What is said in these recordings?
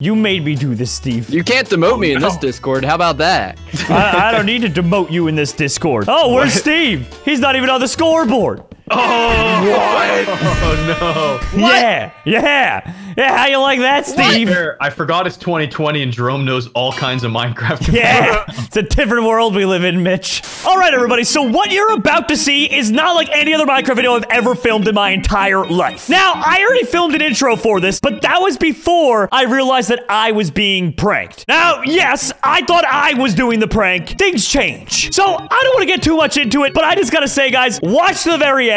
You made me do this, Steve. You can't demote me in this Discord. How about that? I don't need to demote you in this Discord. Oh, where's Steve? He's not even on the scoreboard. Oh, what? Oh, no. What? Yeah, how you like that, Steve? I forgot it's 2020 and Jerome knows all kinds of Minecraft. Yeah, it's a different world we live in, Mitch. All right, everybody, so what you're about to see is not like any other Minecraft video I've ever filmed in my entire life. Now, I already filmed an intro for this, but that was before I realized that I was being pranked. Now, yes, I thought I was doing the prank. Things change. So I don't want to get too much into it, but I just got to say, guys, watch the very end.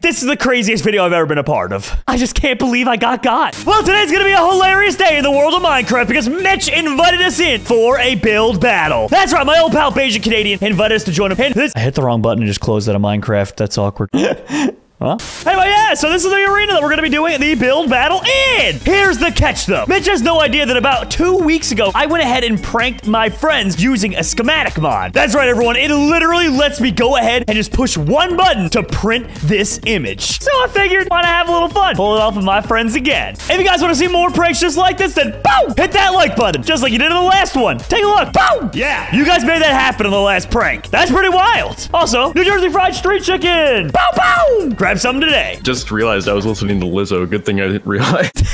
This is the craziest video I've ever been a part of. I just can't believe I got. Well, today's gonna be a hilarious day in the world of Minecraft because Mitch invited us in for a build battle. That's right, my old pal Bajan Canadian invited us to join him. I hit the wrong button and just closed out of Minecraft. That's awkward. Huh? Anyway, yeah, so this is the arena that we're gonna be doing the build battle in! Here's the catch, though. Mitch has no idea that about 2 weeks ago, I went ahead and pranked my friends using a schematic mod. That's right, everyone. It literally lets me go ahead and just push one button to print this image. So I figured, why not have a little fun? Pull it off with my friends again. If you guys wanna see more pranks just like this, then boom! Hit that like button, just like you did in the last one. Take a look, boom! Yeah, you guys made that happen in the last prank. That's pretty wild. Also, New Jersey Fried Street Chicken! Boom, boom! Grab some today. Just realized I was listening to Lizzo. Good thing I didn't realize. And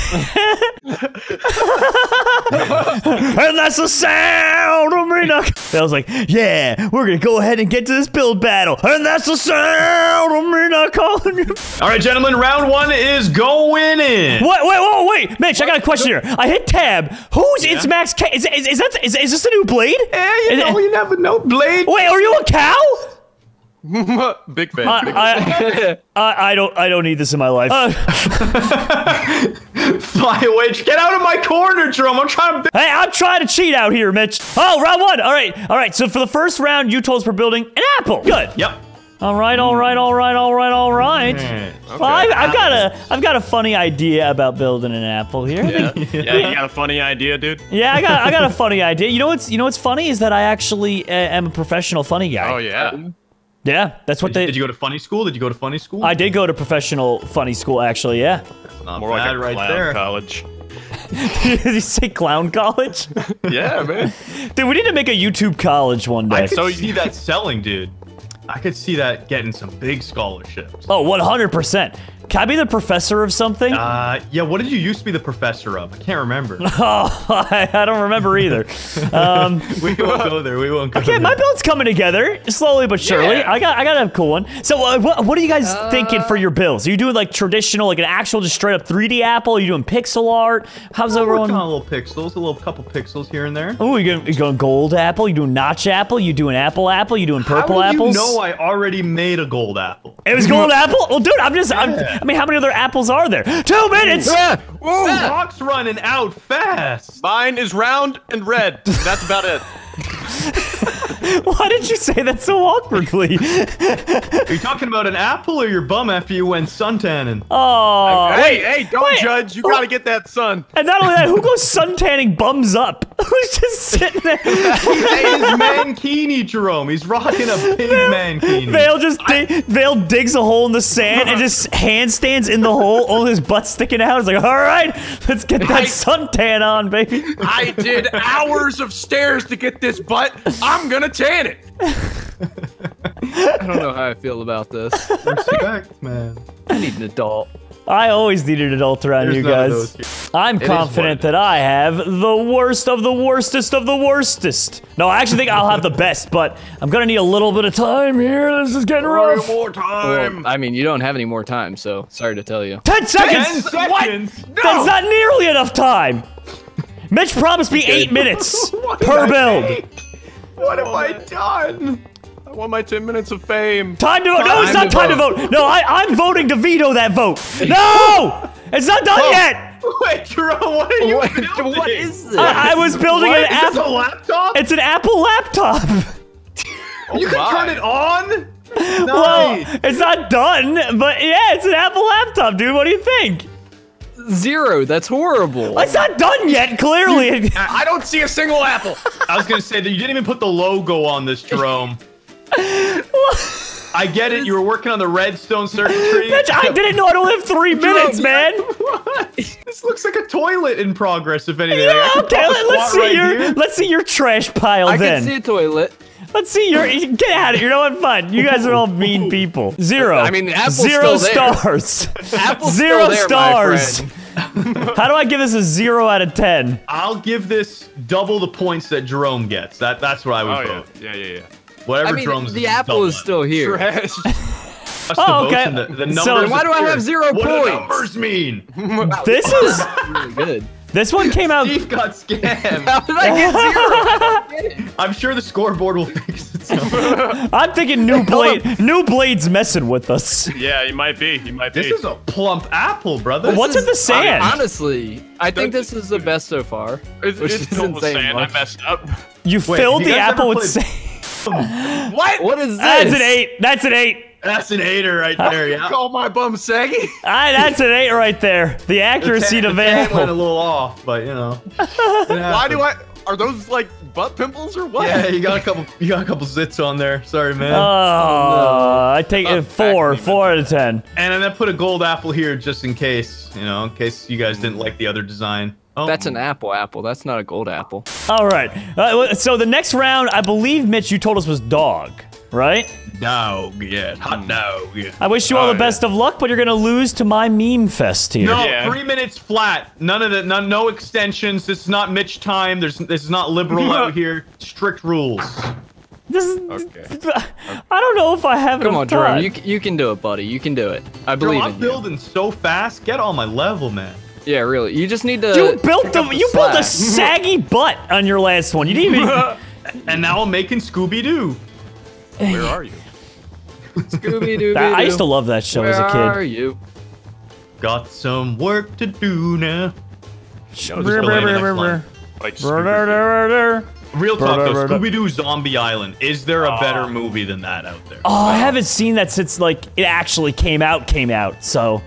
that's the sound of me. I was like, yeah, we're gonna go ahead and get to this build battle. And that's the sound of me not calling you. All right, gentlemen, round one is going in. Wait, Mitch, I got a question here. I hit tab. Who's It's Max K? Is this a new Blade? Yeah, you never know, Blade. Wait, are you a cow? Big fan. I don't need this in my life. Fly away. Get out of my corner, Jerome. I'm trying to cheat out here, Mitch. Oh, round one. All right. So for the first round, you told us we're building an apple. Good. Yep. All right. Okay. Well, I've got a funny idea about building an apple here. Yeah, you got a funny idea, dude. Yeah, I got a funny idea. You know what's funny is that I actually am a professional funny guy. Oh yeah. Yeah, that's what Did you go to funny school? I did go to professional funny school, actually, yeah. That's not more bad, like a right clown there. College. Did you say clown college? Yeah, man. Dude, we need to make a YouTube college one day. I could see that selling, dude. I could see that getting some big scholarships. Oh, 100%. Can I be the professor of something? Yeah, what did you used to be the professor of? I can't remember. Oh, I don't remember either. We won't go there. Okay, my build's coming together, slowly but surely. Yeah. I got a cool one. So what are you guys thinking for your builds? Are you doing like traditional, like an actual just straight up 3D apple? Are you doing pixel art? How's everyone? A little pixels, a little couple pixels here and there. Oh, you going gold apple? You doing notch apple? You doing apple apple? You doing purple apples? You know I already made a gold apple. It was gold apple? Well, dude, I mean, how many other apples are there? 2 minutes! Yeah. Rock's running out fast. Mine is round and red. That's about it. Why did you say that so awkwardly? Are you talking about an apple or your bum after you went suntanning? Oh. Hey, don't judge. You gotta get that sun. And not only that, who goes suntanning bums up? Who's just sitting there? He is mankini, Jerome. He's rocking a big mankini. Vale digs a hole in the sand and just handstands in the hole, only his butt sticking out. It's like, all right, let's get that suntan on, baby. I did hours of stairs to get this butt. I'm gonna tan it. I don't know how I feel about this. Respect, man. I need an adult. I always needed an adult around you guys. I'm confident that I have the worst of the worstest of the worstest. No, I actually think I'll have the best, but I'm gonna need a little bit of time here. This is getting rough. More time. Well, I mean, you don't have any more time, so sorry to tell you. 10 seconds. 10 seconds. What? No. That's not nearly enough time. Mitch promised me 8 minutes per build. What have I done? I want my 10 minutes of fame. Time to vote. No, it's not time to vote. No, I'm voting to veto that vote. No! It's not done yet. Wait, Jerome, what are you building? What is this? I was building an apple. Is this a laptop? It's an Apple laptop. You can turn it on? Nice. Well, it's not done, but yeah, it's an Apple laptop, dude. What do you think? 0. That's horrible. It's not done yet, clearly. I don't see a single apple. I was going to say that you didn't even put the logo on this, Jerome. I get it. You were working on the redstone circuitry. Bitch, I didn't know I'd live 3 minutes, man. What? This looks like a toilet in progress, if anything. Yeah, like, okay, let's see your trash pile then. I can see a toilet. Let's see your. Get out of here. You're not fun. You guys are all mean people. Zero. I mean, Apple's zero still stars. There. Apple's zero still there, stars. My friend. How do I give this a 0 out of 10? I'll give this double the points that Jerome gets. That's what I would vote. Yeah. Yeah. Whatever. I mean, Jerome's the apple is still here. Trash. Oh, okay. The so why do I have 0 points? What do numbers mean? This is really good. This one came out. Steve got scammed. How did I get 0? I'm sure the scoreboard will fix itself. I'm thinking New Blade's messing with us. Yeah, he might be. This is a plump apple, brother. What's in the sand? Honestly, I think this is the best so far. It's filled with sand. I messed up. You filled the apple with sand. What? What is this? That's an 8. That's an 8. That's an 8-er right there, yeah. Call my bum saggy. That's an 8 right there. The accuracy to van went a little off, but you know. Why do I? Are those like butt pimples or what? Yeah, you got a couple zits on there. Sorry, man. Oh, I take it 4 out of 10. And I'm gonna put a gold apple here just in case, you know, in case you guys didn't like the other design. Oh. That's an apple. That's not a gold apple. All right. So the next round, I believe, Mitch, you told us was dog, right? Dog, yes. Hot dog, yes. I wish you all the best of luck, but you're gonna lose to my meme fest here. No, yeah. 3 minutes flat. None of that. No extensions. This is not Mitch time. This is not liberal out here. Strict rules. This is. Okay. I don't know if I have. Come on, Jerome. You can do it, buddy. You can do it. I believe in you. I'm building so fast. Get on my level, man. Yeah, really. You just need to. You built a saggy butt on your last one. You didn't even. And now I'm making Scooby Doo. Where are you? Scooby Doo. I used to love that show as a kid. Where are you? Got some work to do now. Real talk though, Scooby Doo Zombie Island. Is there a better movie than that out there? Oh, I haven't seen that since like it actually came out. So,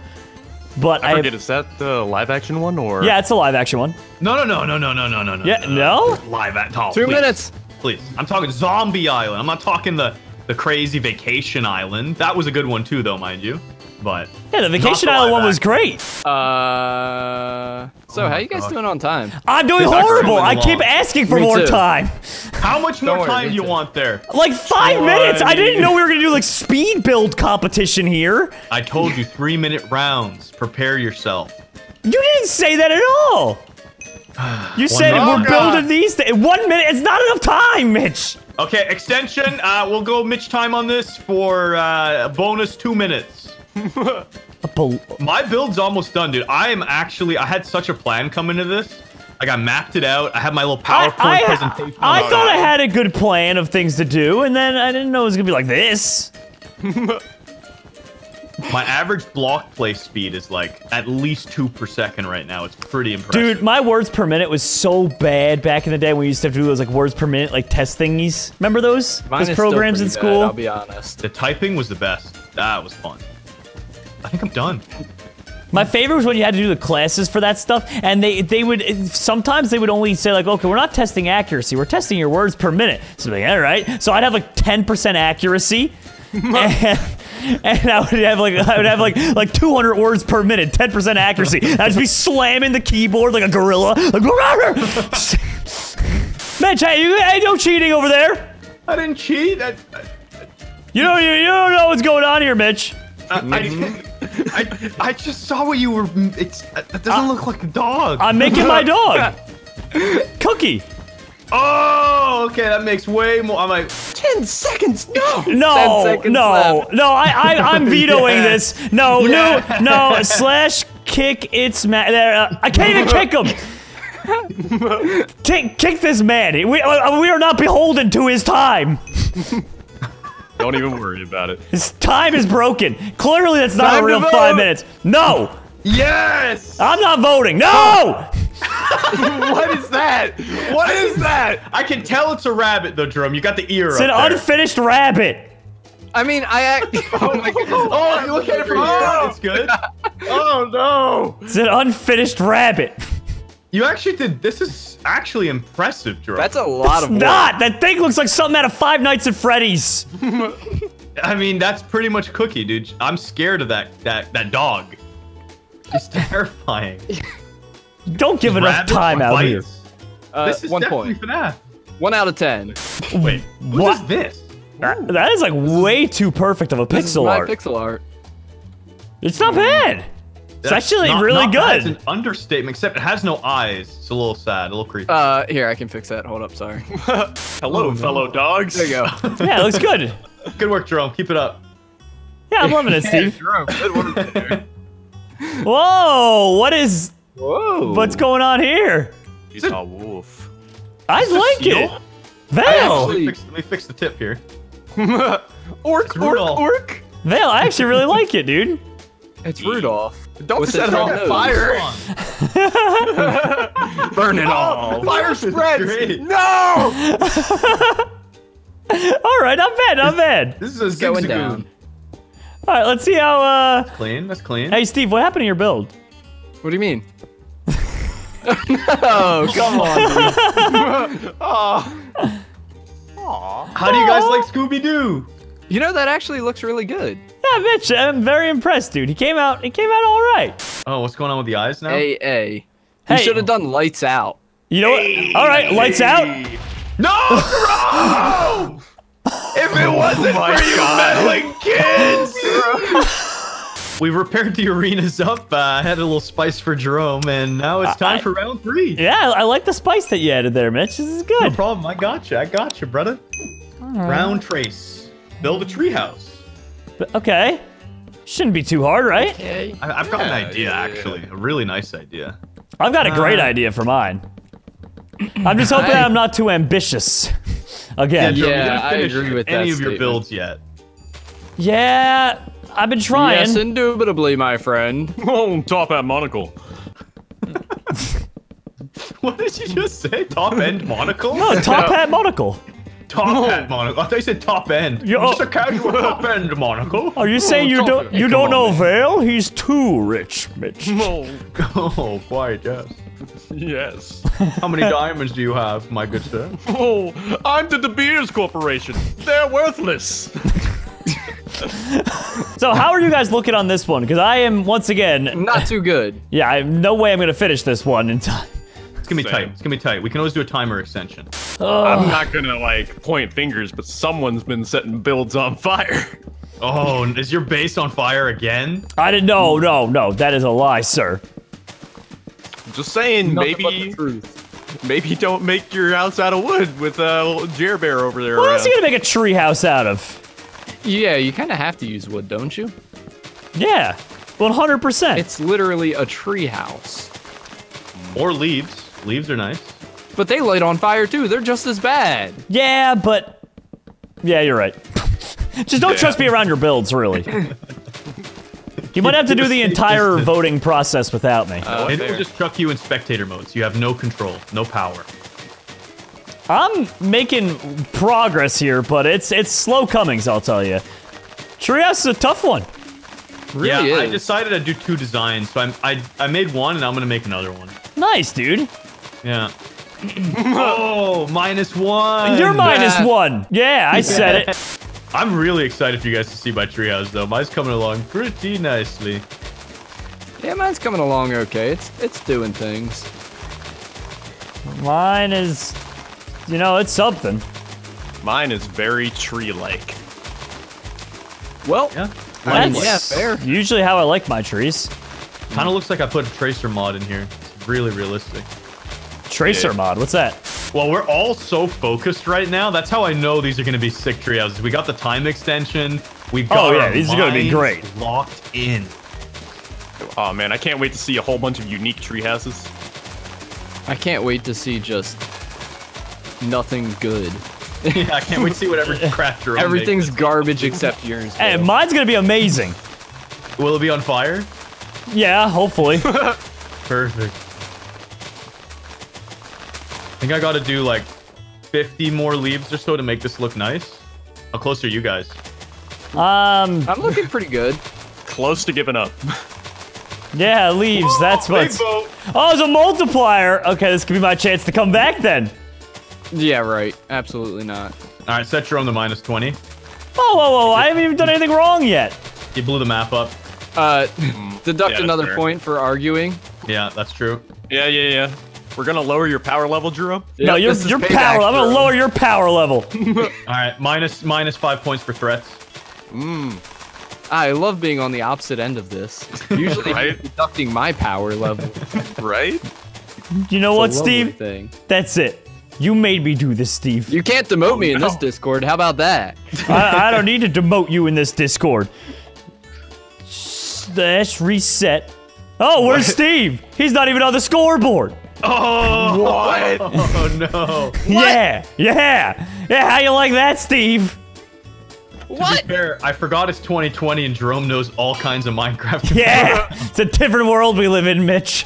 but I forget, is that the live action one or? Yeah, it's a live action one. No. Yeah, no. Live at all. 2 minutes. Please. I'm talking Zombie Island. I'm not talking the crazy Vacation Island. That was a good one too, though, mind you. But yeah, the Vacation Island one was great. So how you guys doing on time? I'm doing horrible. I keep asking for more time. How much more time do you want there? Like 5 minutes. I didn't know we were gonna do like speed build competition here. I told you 3 minute rounds. Prepare yourself. You didn't say that at all. You said we're building these things. 1 minute. It's not enough time, Mitch. Okay, extension. We'll go Mitch time on this for a bonus 2 minutes. My build's almost done, dude. I am actually. I had such a plan coming into this. Like, I mapped it out. I had my little PowerPoint presentation. I thought I had a good plan of things to do, and then I didn't know it was gonna be like this. My average block place speed is like at least 2 per second right now. It's pretty impressive. Dude, my words per minute was so bad back in the day when we used to have to do those like words per minute like test thingies. Remember those? Mine those programs in school? Bad, I'll be honest. The typing was the best. That was fun. I think I'm done. My favorite was when you had to do the classes for that stuff, and they would sometimes only say like, okay, we're not testing accuracy, we're testing your words per minute. So like, all right. So I'd have like 10% accuracy. And I would have like 200 words per minute, 10% accuracy. I'd just be slamming the keyboard like a gorilla. Like, Mitch, hey, no cheating over there. I didn't cheat. You don't know what's going on here, Mitch. I just saw what you were. It doesn't look like a dog. I'm making my dog. Cookie. Oh, okay, that makes way more. I'm like 10 seconds. No. I'm vetoing this. No. Slash kick its man. I can't even kick him. Kick this man. We are not beholden to his time. Don't even worry about it. His time is broken. Clearly, that's not time a real 5 minutes. No. Yes. I'm not voting. No. What is that? What is that? I can tell it's a rabbit, though, Jerome. You got the ear. It's an unfinished rabbit. I mean, oh my goodness! Oh, you look at it from here. It's good. Oh no! It's an unfinished rabbit. You actually did. This is actually impressive, Jerome. That's a lot of work. That thing looks like something out of Five Nights at Freddy's. I mean, that's pretty much Cookie, dude. I'm scared of that dog. It's terrifying. Don't give enough time out here. This is definitely FNAF. 1 out of 10. Wait, what is this? That is like way too perfect of a pixel art. Pixel art. It's not bad. It's actually really good. It's an understatement, except it has no eyes. It's a little sad, a little creepy. Here, I can fix that. Hold up, sorry. Hello, fellow dogs. There you go. Yeah, it looks good. Good work, Jerome. Keep it up. Yeah, I'm loving it, Steve. Jerome, good work, dude. Whoa! What is? Whoa! What's going on here? He's a wolf. I like it. Vale. Let me fix the tip here. Orc. Vale, I actually really like it, dude. It's Rudolph. Don't set it on fire. Burn it all. Fire spreads. No. All right, I'm bad. This is going down. All right, let's see how, That's clean, that's clean. Hey, Steve, what happened to your build? What do you mean? No, come on, dude. Oh. Aww. How do you guys like Scooby Doo? You know, that actually looks really good. Yeah, Mitch, I'm very impressed, dude. He came out all right. Oh, what's going on with the eyes now? Hey. You should have done lights out. You know what? All right, lights out. No! Bro! If it wasn't for you meddling kids! We've repaired the arenas up. I had a little spice for Jerome, and now it's time for round 3. Yeah, I like the spice that you added there, Mitch. This is good. No problem. I gotcha, brother. Right. Round trace. Build a treehouse. Okay. Shouldn't be too hard, right? Okay. I've got an idea, actually. A really nice idea. I've got a great idea for mine. I'm just hoping I'm not too ambitious. Again, yeah, I agree with that statement. Any of your builds yet? Yeah, I've been trying. Yes, indubitably, my friend. Oh, top end monocle. What did you just say? Top end monocle? No, top hat monocle. Top hat monocle. I thought you said top end. Just a casual top end monocle. Are you saying you don't know Vale? He's too rich, Mitch. Oh, quite yes. Yes. How many diamonds do you have, my good sir? Oh, I'm the De Beers Corporation. They're worthless. So how are you guys looking on this one? Because I am, once again... Not too good. Yeah, I have no way I'm going to finish this one in time. It's going to be tight. It's going to be tight. We can always do a timer extension. Oh. I'm not going to, like, point fingers, but someone's been setting builds on fire. Oh, is your base on fire again? I didn't know. No. That is a lie, sir. Just saying, maybe don't make your house out of wood with a Jer Bear over there. What else are you gonna make a tree house out of? Yeah, you kind of have to use wood, don't you? Yeah, 100%. It's literally a tree house. Or leaves. Leaves are nice. But they light on fire too. They're just as bad. Yeah, but you're right. Just don't trust me around your builds, really. You might have to do the entire voting process without me. Maybe we'll just chuck you in spectator mode, so you have no control, no power. I'm making progress here, but it's slow comings, I'll tell you. Treehouse is a tough one. Really is. I decided I'd do 2 designs, so I made one, and I'm gonna make another one. Nice, dude. Yeah. Oh, -1. You're -1. Yeah, I said it. I'm really excited for you guys to see my treehouse, though. Mine's coming along pretty nicely. Yeah, mine's coming along okay. It's doing things. Mine is, you know, it's something. Mine is very tree-like. Well, that's fair. Usually how I like my trees. Kind of looks like I put a tracer mod in here. It's really realistic. Tracer mod? What's that? Well, we're all so focused right now. That's how I know these are going to be sick treehouses. We got the time extension. We've got these are going to be great. Locked in. Oh man, I can't wait to see a whole bunch of unique treehouses. I can't wait to see just nothing good. Yeah, I can't wait to see whatever crap you're on. Everything's garbage except yours. Hey, mine's going to be amazing. Will it be on fire? Yeah, hopefully. Perfect. I think I gotta do like 50 more leaves or so to make this look nice. How close are you guys? I'm looking pretty good. Close to giving up. Yeah, leaves. Whoa, that's what's. Rainbow. Oh, it's a multiplier. Okay, this could be my chance to come back then. Yeah, right. Absolutely not. All right, set Jerome to -20. Whoa, whoa, whoa, I haven't even done anything wrong yet. You blew the map up. Deduct another point for arguing. Yeah, that's true. Yeah. We're gonna lower your power level, Jero. Yep, no, your power. I'm gonna lower your power level. All right, minus 5 points for threats. I love being on the opposite end of this. Usually, right? Deducting my power level. Right? You know what, Steve? Thing. That's it. You made me do this, Steve. You can't demote me in this Discord. How about that? I don't need to demote you in this Discord. Slash reset. Oh, where's Steve? He's not even on the scoreboard. Oh, what? Oh, no. What? Yeah, how you like that, Steve? What? To be fair, I forgot it's 2020 and Jerome knows all kinds of Minecraft. Yeah, it's a different world we live in, Mitch.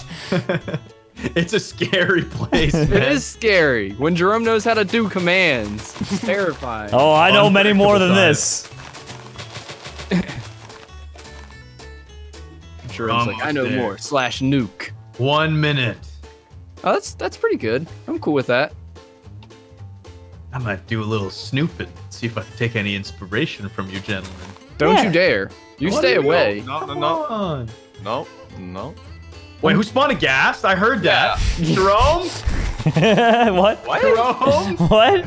It's a scary place, man. It is scary. When Jerome knows how to do commands, it's terrifying. Oh, I know many more than this. Jerome's like, I know more. Slash nuke. 1 minute. Oh, that's pretty good. I'm cool with that. I might do a little snooping, see if I can take any inspiration from you, gentlemen. Don't you dare. You stay away. No. Wait, who spawned a ghast? I heard that. Yeah. Jerome? What? Jerome? What?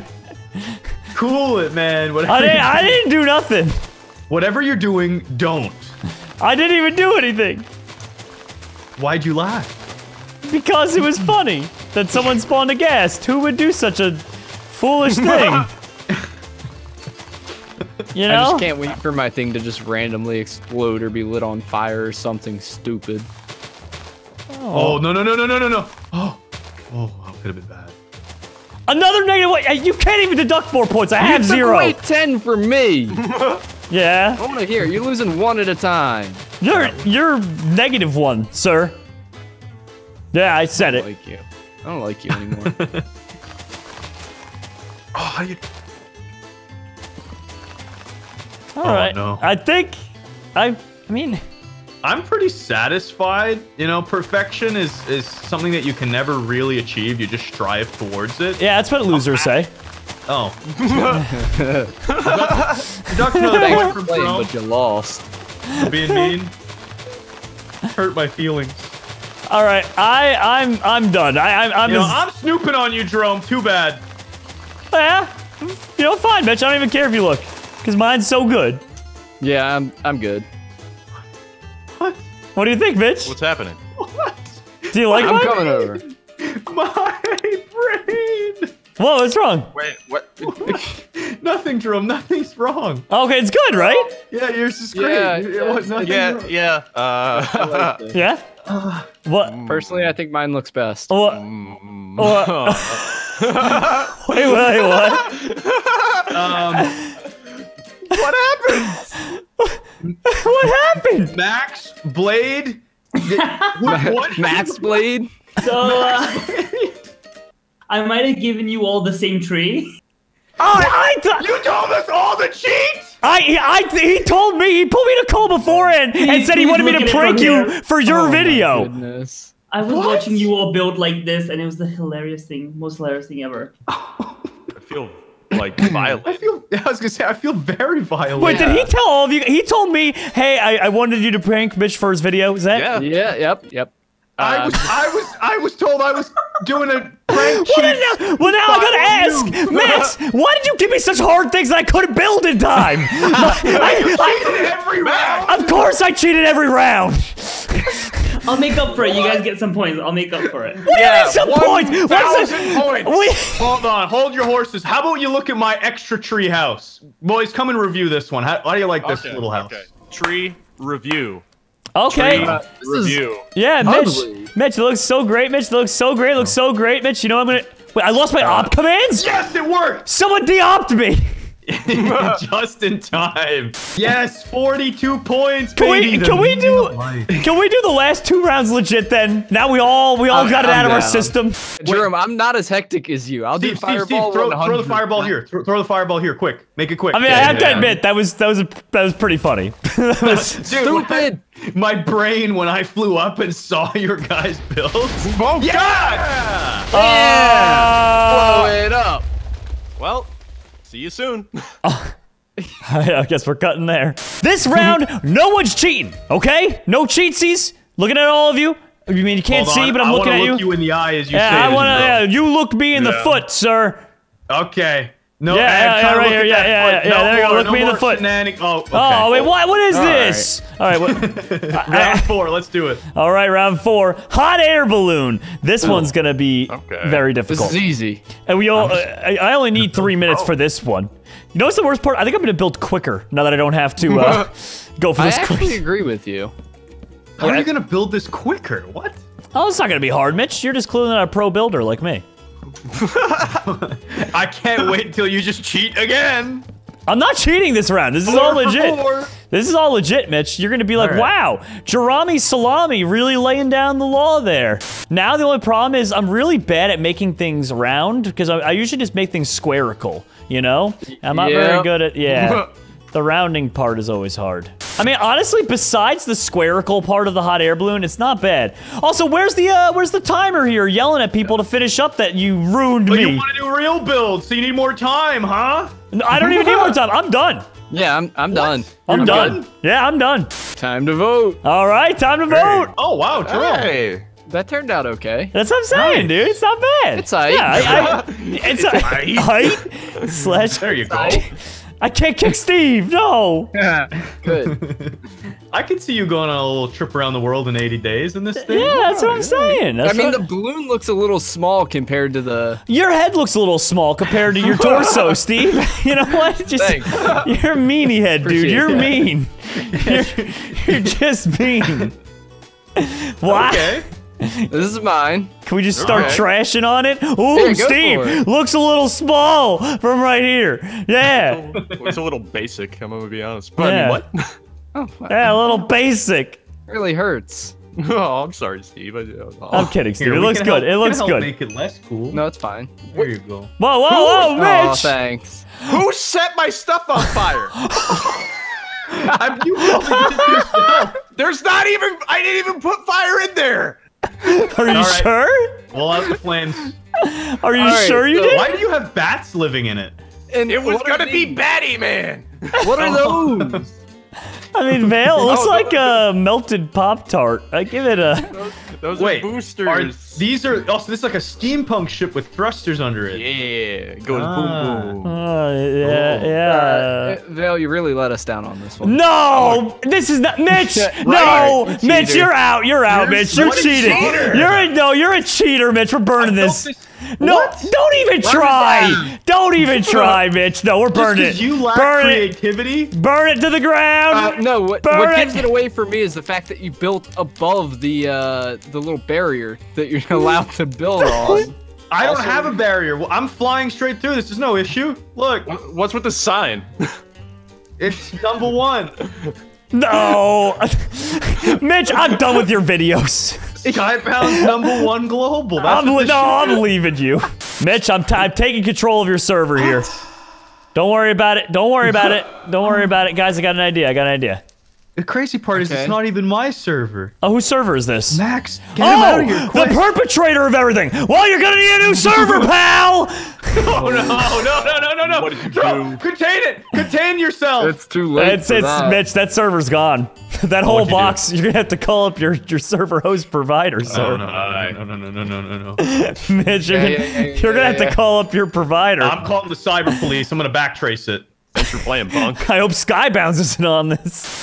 Cool it, man. I didn't do nothing. Whatever you're doing, don't. I didn't even do anything. Why'd you lie? Because it was funny that someone spawned a ghast. Who would do such a foolish thing? You know? I just can't wait for my thing to just randomly explode or be lit on fire or something stupid. Oh, no. Oh, could have been bad. Another negative one. You can't even deduct 4 points. I have zero. You took away 10 for me. Yeah. I want to hear. You're losing one at a time. You're negative one, sir. Yeah, I said it. I don't like you anymore. Alright. No. I think... I mean... I'm pretty satisfied. You know, perfection is something that you can never really achieve. You just strive towards it. Yeah, that's what losers say. Oh. Deduct another point from Jerome. But you lost. For being mean. Hurt my feelings. All right, I'm done. I'm snooping on you, Jerome. Too bad. Yeah, you know, fine, bitch. I don't even care if you look, cause mine's so good. Yeah, I'm good. What? What do you think, bitch? What's happening? What? Do you like mine? I'm coming over. My brain. Whoa, what's wrong? Wait, what? Nothing, Jerome. Nothing's wrong. Okay, it's good, right? Yeah, yours is great. Yeah. What? Personally, I think mine looks best. What? wait, what? What happened? What happened? Max Blade. What? Max Blade. I might have given you all the same tree. You told us all the cheats. He told me, he pulled me to call beforehand and said he wanted me to prank you for your video. Goodness. I was watching you all build like this, and it was the most hilarious thing ever. I feel like violent. I was gonna say, I feel very violent. Wait, did he tell all of you? He told me, hey, I wanted you to prank Mitch for his video. Is that? Yeah, yep. I was told I was doing a prank. Well, now I gotta ask, Max, why did you give me such hard things that I couldn't build in time? I cheated every round. Of course I cheated every round. I'll make up for it. You guys get some points. I'll make up for it. What do you mean some points? Hold on. Hold your horses. How about you look at my extra tree house? Boys, come and review this one. How do you like this little house? Okay. Tree review. Okay. Review. Yeah, Mitch. Mitch, it looks so great. Mitch, it looks so great. It loops so great. Mitch, you know I'm gonna. Wait, I lost my opt commands. Yes, it worked. Someone de-opt me. Just in time. Yes, 42 points. Can we do the last two rounds legit then? Now we all got it out of our system. Jerome, I'm not as hectic as you. I'll do fireball. Steve, throw the fireball here. Throw the fireball here, quick. Make it quick. I mean, I have to admit that was pretty funny. That was stupid. My brain when I flew up and saw your guys build. Oh yeah! Blow it up. Well. See you soon. I guess we're cutting there. This round, no one's cheating, okay? No cheatsies. Looking at all of you. I mean, you can't see, but I'm looking at you. I want to look you in the eye as you say it. You look me in the foot, sir. Okay. No, yeah, right here, yeah. No, there you go. Look me in the foot. Oh, okay. Oh, wait, what is this? All right, round four, let's do it. All right, round four, hot air balloon. This one's gonna be very difficult. This is easy. And we all, I only need 3 minutes for this one. You know what's the worst part? I think I'm gonna build quicker now that I don't have to go for this. I actually agree with you. How are you gonna build this quicker? What? Oh, it's not gonna be hard, Mitch. You're just clearly not a pro builder like me. I can't wait till you just cheat again. I'm not cheating this round. This is all legit. This is all legit, Mitch. You're gonna be like, wow, Jerome Salami really laying down the law there. Now the only problem is I'm really bad at making things round because I usually just make things squarical, you know? I'm not very good at, the rounding part is always hard. I mean, honestly, besides the squarical part of the hot air balloon, it's not bad. Also, where's the timer here yelling at people to finish up that you ruined me? But you want to do a real build, so you need more time, huh? No, I don't even need more time. I'm done. Yeah, I'm done. I'm done. Yeah, I'm done. Time to vote. All right, time to vote. Oh, wow, Jerome. That turned out okay. That's what I'm saying, dude. It's not bad. It's aight. Yeah, it's aight. Slash. There you go. I can't kick Steve, no! Good. I can see you going on a little trip around the world in 80 days in this thing. Yeah, that's what I'm saying. That's I mean, the balloon looks a little small compared to the... Your head looks a little small compared to your torso, Steve. You know what? Just, you're a meanie head, dude. You're mean. You're just mean. Why? Okay. This is mine. Can we just start trashing on it? Ooh, yeah, Steve, looks a little small from right here. Yeah. Looks a little basic, I'm gonna be honest. But I mean, what? Yeah, a little basic. Really hurts. Oh, I'm sorry, Steve. I'm kidding, Steve. Here, it looks good. Help, it looks good. Make it less cool. No, it's fine. There you go. Whoa, whoa, whoa, Mitch! Oh, thanks. Who set my stuff on fire? You probably did it yourself. There's not even. I didn't even put fire in there. Are you sure? Blow out the flames. Are you sure you did? Why do you have bats living in it? And it was gonna be Batty Man. What are those? I mean, Vale, it looks like a melted Pop Tart. I give it a. Those are boosters. These are also. This is like a steampunk ship with thrusters under it. Yeah, going boom boom. Yeah. Vale, you really let us down on this one. No, this is not Mitch. Mitch, you're out. You're out, Mitch. You're cheating. You're a cheater, Mitch. We're burning this. No, don't even try. Don't even try, Mitch. No, we're burning it. You lack creativity. Burn it to the ground. No, what gives it away for me is the fact that you built above the little barrier that you're allowed to build on. I don't have a barrier. I'm flying straight through this. There's no issue. Look. What's with the sign? It's number one. No. Mitch, I'm done with your videos. Skybounds #1 global. That's I'm leaving you. Mitch, I'm taking control of your server here. Don't worry about it. Don't worry about it. Don't worry about it. Guys, I got an idea. I got an idea. The crazy part is it's not even my server. Oh, whose server is this? Max, get him out of here, quick. The perpetrator of everything. Well, you're gonna need a new server, pal. Oh no! What did you do? Contain it. Contain yourself. It's too late. It's Mitch. That server's gone. That whole box. You're gonna have to call up your server host provider. So no. Mitch, you're gonna have to call up your provider. I'm calling the cyber police. I'm gonna backtrace it. Thanks for playing, punk. I hope Skybounds isn't on this.